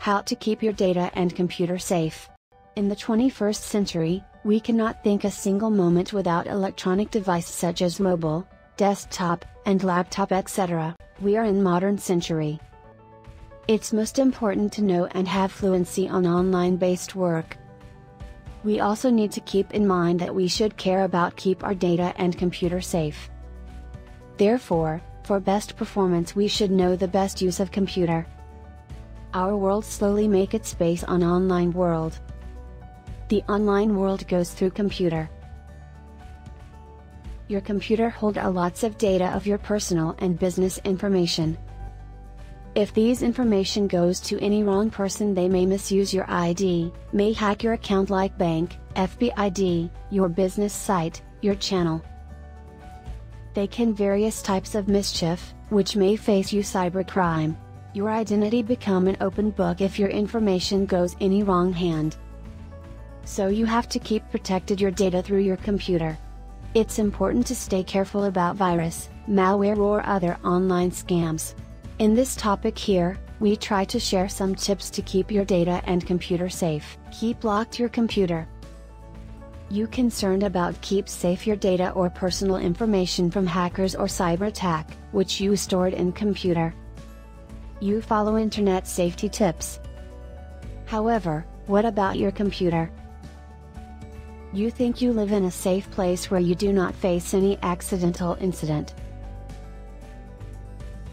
How to keep your data and computer safe. In the 21st century, we cannot think a single moment without electronic devices such as mobile, desktop, and laptop, etc. We are in modern century. It's most important to know and have fluency on online-based work. We also need to keep in mind that we should care about keep our data and computer safe. Therefore, for best performance we should know the best use of computer. Our world slowly make its base on online world. The online world goes through computer. Your computer hold a lots of data of your personal and business information. If these information goes to any wrong person, they may misuse your ID, may hack your account like bank, FBID, your business site, your channel. They can various types of mischief, which may face you cybercrime. Your identity become an open book if your information goes any wrong hand. So you have to keep protected your data through your computer. It's important to stay careful about virus, malware or other online scams. In this topic here, we try to share some tips to keep your data and computer safe. Keep locked your computer. You concerned about keep safe your data or personal information from hackers or cyber attack, which you stored in computer. You follow internet safety tips. However, what about your computer? You think you live in a safe place where you do not face any accidental incident.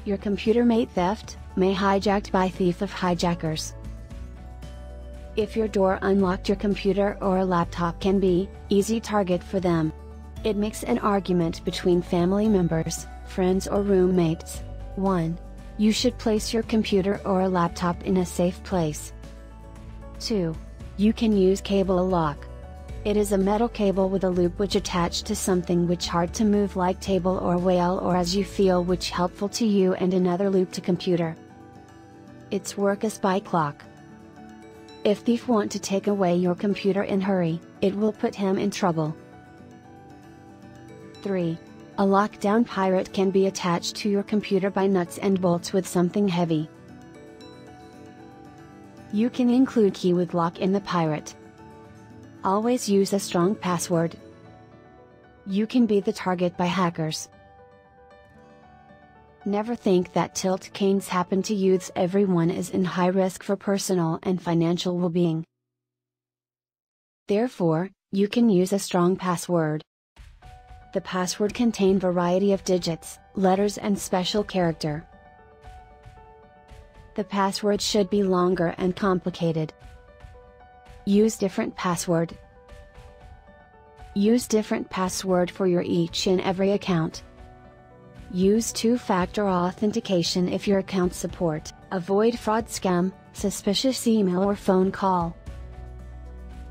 Your computer may theft, may hijacked by thief of hijackers. If your door unlocked, your computer or a laptop can be easy target for them. It makes an argument between family members, friends or roommates. 1. You should place your computer or a laptop in a safe place. 2. You can use cable lock. It is a metal cable with a loop which attached to something which hard to move like table or whale or as you feel, which helpful to you, and another loop to computer. Its work is by clock. If thief want to take away your computer in hurry, it will put him in trouble. 3. A lockdown pirate can be attached to your computer by nuts and bolts with something heavy. You can include key with lock in the pirate. Always use a strong password. You can be the target by hackers. Never think that tilt canes happen to youths. Everyone is in high risk for personal and financial well-being. Therefore, you can use a strong password. The password contain variety of digits, letters and special character. The password should be longer and complicated. Use different password. Use different password for your each and every account. Use two-factor authentication if your account support. Avoid fraud scam, suspicious email or phone call.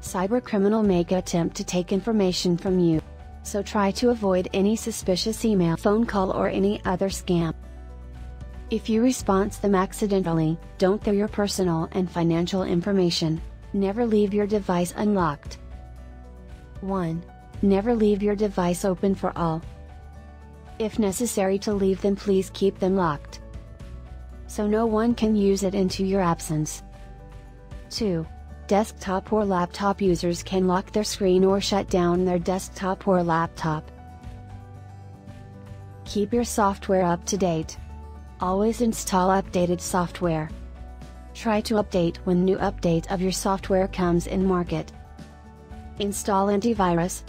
Cybercriminal make attempt to take information from you. So try to avoid any suspicious email, phone call or any other scam. If you response them accidentally, don't throw your personal and financial information. Never leave your device unlocked. 1. Never leave your device open for all. If necessary to leave them, please keep them locked, so no one can use it into your absence. 2. Desktop or laptop users can lock their screen or shut down their desktop or laptop. Keep your software up to date. Always install updated software. Try to update when new update of your software comes in market. Install antivirus.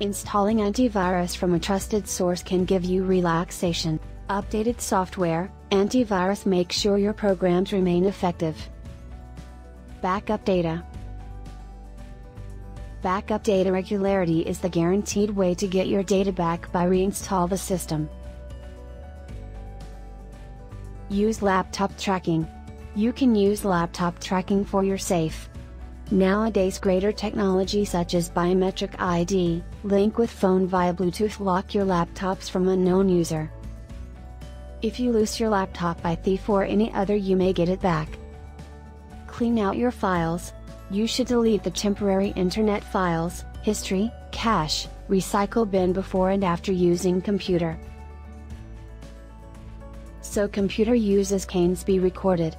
Installing antivirus from a trusted source can give you relaxation. Updated software, antivirus make sure your programs remain effective. Backup data. Backup data regularity is the guaranteed way to get your data back by reinstall the system. Use laptop tracking. You can use laptop tracking for your safe. Nowadays greater technology such as biometric ID, link with phone via Bluetooth lock your laptops from unknown user. If you lose your laptop by thief or any other, you may get it back. Clean out your files. You should delete the temporary internet files, history, cache, recycle bin before and after using computer. So computer uses canes be recorded.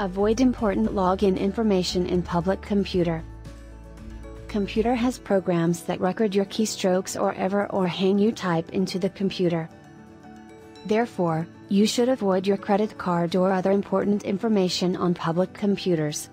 Avoid important login information in public computer. Computer has programs that record your keystrokes or everything you type into the computer. Therefore, you should avoid your credit card or other important information on public computers.